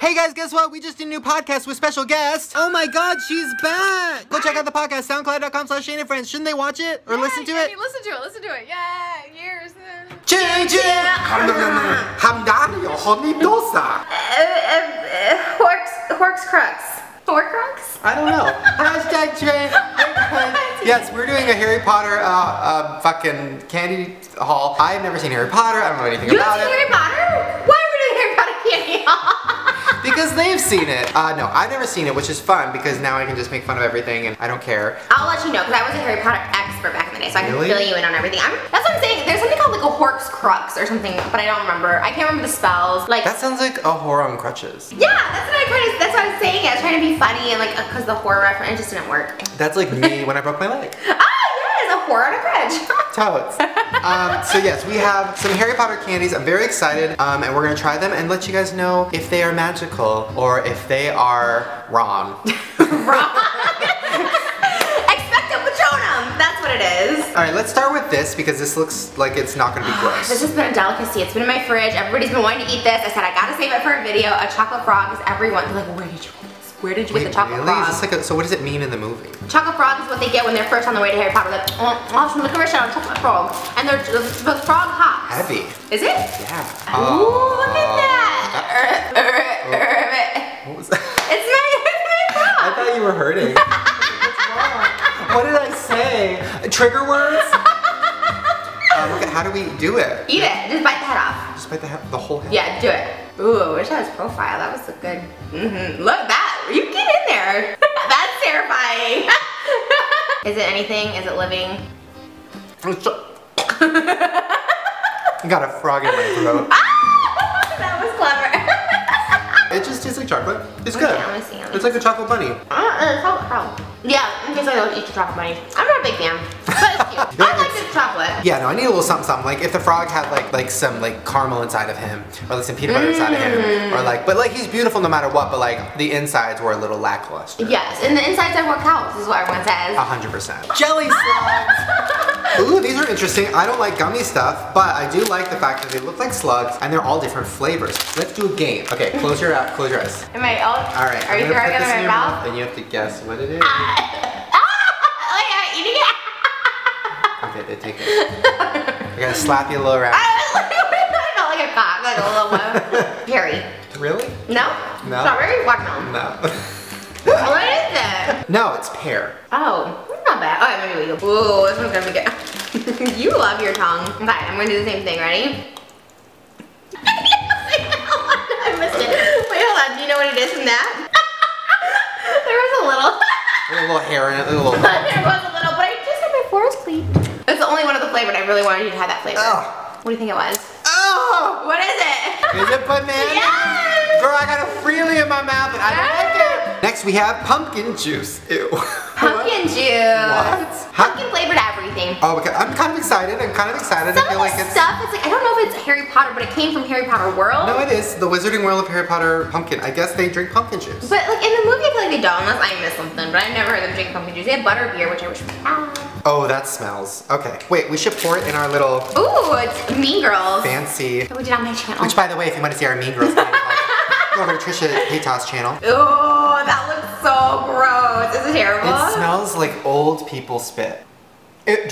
Hey guys, guess what? We just did a new podcast with special guest. Oh my god, she's back! Go check out the podcast, soundcloud.com/Shane and Friends. Shouldn't they watch it or listen to it? Listen to it. Yeah, years. Horcrux. Horcrux? I don't know. Hashtag train. Yes, we're doing a Harry Potter fucking candy haul. I've never seen Harry Potter. I don't know anything about it. You haven't seen Harry Potter? Why are we doing Harry Potter candy haul? Because they've seen it. No, I've never seen it, which is fun because now I can just make fun of everything and I don't care. I'll let you know because I was a Harry Potter expert back in the day, so I can fill you in on everything. That's what I'm saying. There's something called like a horcrux or something, but I don't remember. I can't remember the spells. Like that sounds like a whore on crutches. Yeah, that's what I was saying. I was trying to be funny and like because the horror reference, it just didn't work. That's like me when I broke my leg. Or on a bridge. Totes. So yes, we have some Harry Potter candies. I'm very excited and we're gonna try them and let you guys know if they are magical or if they are wrong. Wrong? Expecto Patronum, that's what it is. All right, let's start with this because this looks like it's not gonna be gross. This has been a delicacy. It's been in my fridge. Everybody's been wanting to eat this. I said I gotta save it for a video. A chocolate frog is everyone. They're like, where did you get this? Where did you get the chocolate frog? Is this like a, so what does it mean in the movie? Chocolate frog is what they get when they're first on the way to Harry Potter. Like, oh, from the commercial, chocolate frog. And they're the frog hops. Heavy. Is it? Yeah. Ooh, look at that. What was that? It's my frog. I thought you were hurting. What did I say? Trigger words? Okay, how do we do it? Eat it. Just bite the head off. Just bite the whole head off? Yeah, do it. Ooh, I wish that was profile. That was a good. Look at that. You get in there. That's terrifying. Is it anything? Is it living? I got a frog in my throat. Ah, that was clever. It just tastes like chocolate. It's good. It's like a chocolate bunny. Yeah, in case I don't eat the chocolate bunny. I'm not a big fan, but it's cute. I like this chocolate. Yeah, no, I need a little something, something. Like if the frog had like some like caramel inside of him, or like some peanut butter inside of him, or like, but like he's beautiful no matter what, but like the insides were a little lackluster. Yes, and the insides are what counts, is what everyone says. 100%. Jelly slugs. Ooh, these are interesting. I don't like gummy stuff, but I do like the fact that they look like slugs and they're all different flavors. Let's do a game. Okay, close your eyes. Close your eyes. Am I out? All right. Are you throwing it in my mouth? And you have to guess what it is. I'm eating it. Okay, take it. I gotta slap you a little around. I felt like a cock, like a little one. Harry. Really? No. No. Strawberry? Watermelon. No. What is it? No, it's pear. Oh, that's not bad. Oh, maybe we go. Whoa, this one's gonna be good. You love your tongue. Okay, I'm gonna do the same thing. Ready? I missed it. Wait, hold on. Do you know what it is from that? There was a little. There's a little hair in it. There's a little. There was a little, but I just had my forest clean. It's the only one of the flavor, and I really wanted you to have that flavor. Oh. What do you think it was? Oh! What is it? Is it banana? Yes! Girl, I got a freely in my mouth, and I don't like it. Next, we have pumpkin juice. Ew. Pumpkin juice. What? Pumpkin flavored everything. Oh, okay. I'm kind of excited. I feel like it's stuff. It's like I don't know if it's Harry Potter, but it came from Harry Potter World. No, it is the Wizarding World of Harry Potter pumpkin. I guess they drink pumpkin juice. But like in the movie, I feel like they don't, unless I miss something. But I never heard them drink pumpkin juice. They had butterbeer, which I wish we had. Oh, that smells. Okay, wait. We should pour it in our little. Ooh, it's Mean Girls. Fancy. That we did on my channel. Which, by the way, if you want to see our Mean Girls channel, go over to Trisha Paytas channel. Ooh, that looks so gross. Is it terrible? It smells like old people spit. It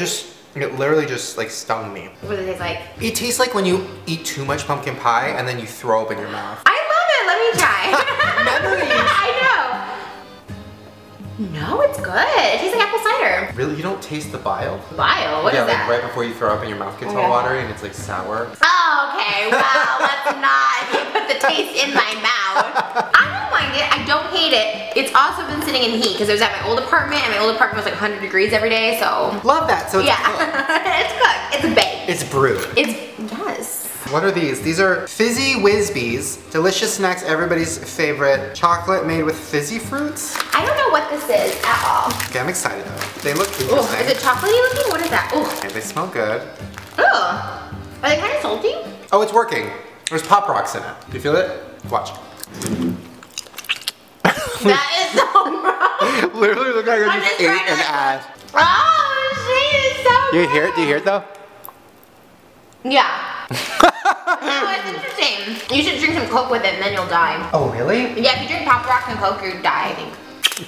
literally just like stung me. What does it taste like? It tastes like when you eat too much pumpkin pie and then you throw up in your mouth. I love it, let me try. Memories. I know. No, it's good. It tastes like apple cider. Really, you don't taste the bile? Bile, what is that? Yeah, like right before you throw up and your mouth gets all watery and it's like sour. Oh, okay, wow, let's not put the taste in my mouth. I don't mind it, I don't hate it. It's also been sitting in heat because it was at my old apartment and my old apartment was like 100 degrees every day, so. Love that, so it's cooked. It's cooked, it's baked. It's brewed. It's, yes. What are these? These are Fizzy Wisbies, delicious snacks, everybody's favorite. Chocolate made with fizzy fruits? I don't know what this is at all. Okay, I'm excited though. They look good. Ooh, is it chocolatey looking? What is that? Ooh. Okay, they smell good. Ooh, are they kind of salty? Oh, it's working. There's Pop Rocks in it. Do you feel it? Watch. That is so gross. Literally look like I just ate an ass. Oh, she is so gross. Do you hear it though? Yeah. No, it's it's interesting. You should drink some Coke with it and then you'll die. Oh, really? Yeah, if you drink Pop Rocks and Coke, you die, I think.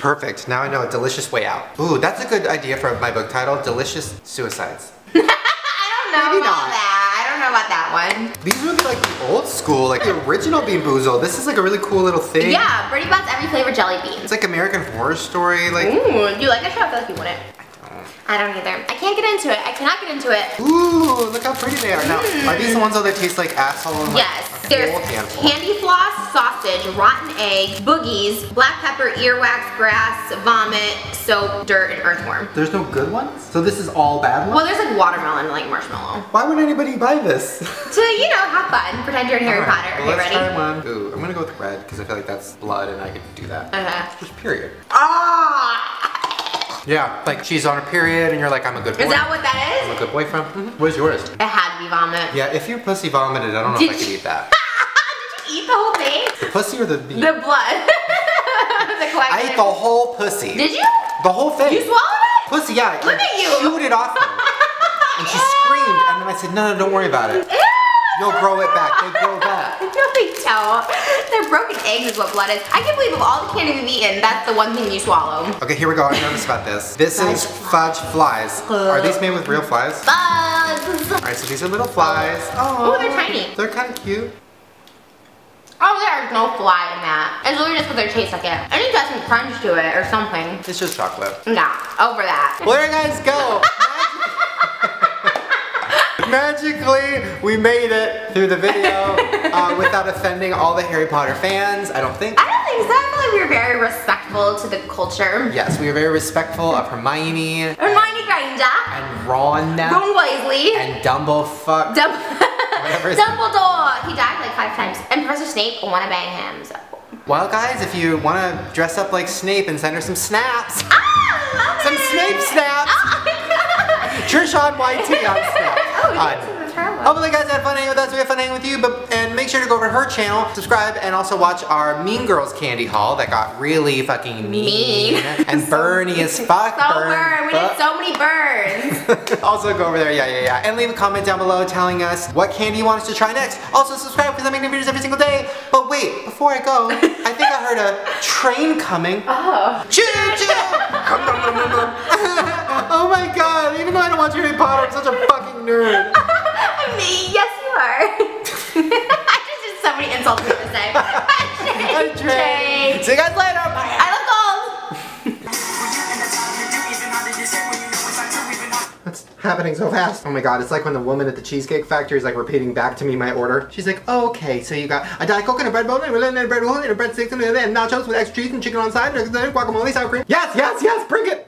Perfect, now I know a delicious way out. Ooh, that's a good idea for my book title, Delicious Suicides. I don't know about that. I don't know about that one. These are like the old school, like the original Bean Boozled. This is like a really cool little thing. Yeah, Bertie Bott's Every Flavor Jelly Bean. It's like American Horror Story. Like, ooh, do you like that show? I feel like you wouldn't. I don't either. I can't get into it. I cannot get into it. Ooh, look how pretty they are. Now, are these the ones though that taste like asshole? And, like, yes. There's candy floss, sausage, rotten egg, boogies, black pepper, earwax, grass, vomit, soap, dirt, and earthworm. There's no good ones? So this is all bad ones? Well, there's like watermelon and like marshmallow. Why would anybody buy this? To, you know, have fun. Pretend you're in Harry Potter. Well, let's try one. Ooh, I'm gonna go with red because I feel like that's blood and I could do that. Okay. Just period. Ah! Yeah, like she's on her period and you're like, I'm a good boyfriend. Is that what that is? I'm a good boyfriend. Mm-hmm. Where's yours? It had to be vomit. Yeah, if your pussy vomited, I don't know if I could eat that. Did you eat the whole thing? The pussy or the bean? The blood. I ate the whole pussy. Did you? The whole thing. You swallowed it? Pussy, yeah. Look at you. Chewed it off me. And she screamed and then I said, no, no, don't worry about it. You'll grow it back. They grow back. No, they don't. They're broken eggs is what blood is. I can't believe of all the candy we've eaten, that's the one thing you swallow. Okay, here we go. I noticed about this. This is fudge flies. Are these made with real flies? Bugs. All right, so these are little flies. Oh, they're tiny. They're kind of cute. Oh, there's no fly in that. It's literally just because they taste like it. I need to add some crunch to it or something. It's just chocolate. Nah, over that. Well, there you guys go. Magically, we made it through the video without offending all the Harry Potter fans, I don't think. I don't think so. I feel like we were very respectful to the culture. Yes, we were very respectful of Hermione. Hermione Granger. And Ron. Ron Weasley. And Dumblefuck. Dumbledore. He died like 5 times. And Professor Snape want to bang him, so. Well, guys, if you want to dress up like Snape and send her some snaps. Ah, I love it. Snape snaps. Oh, my God. Trisha YT on Snap. Hopefully, guys had fun hanging with us. We had fun hanging with you, and make sure to go over to her channel, subscribe, and also watch our Mean Girls candy haul that got really fucking mean and burny as fuck. So burn. We did so many burns. Also, go over there, yeah, and leave a comment down below telling us what candy you want us to try next. Also, subscribe because I make new videos every single day. But wait, before I go, I think I heard a train coming. Oh, choo choo! Oh my God! Even though I don't watch Harry Potter, I'm such a fucking nerd. Yes, you are. I just did so many insults for this time. See you guys later. Bye. I love gold. That's happening so fast. Oh my God, it's like when the woman at the Cheesecake Factory is like repeating back to me my order. She's like, oh, okay, so you got a Diet Coke and a bread bowl and a bread roll and a bread sticks and nachos with extra cheese and chicken on the side and guacamole, sour cream. Yes, bring it.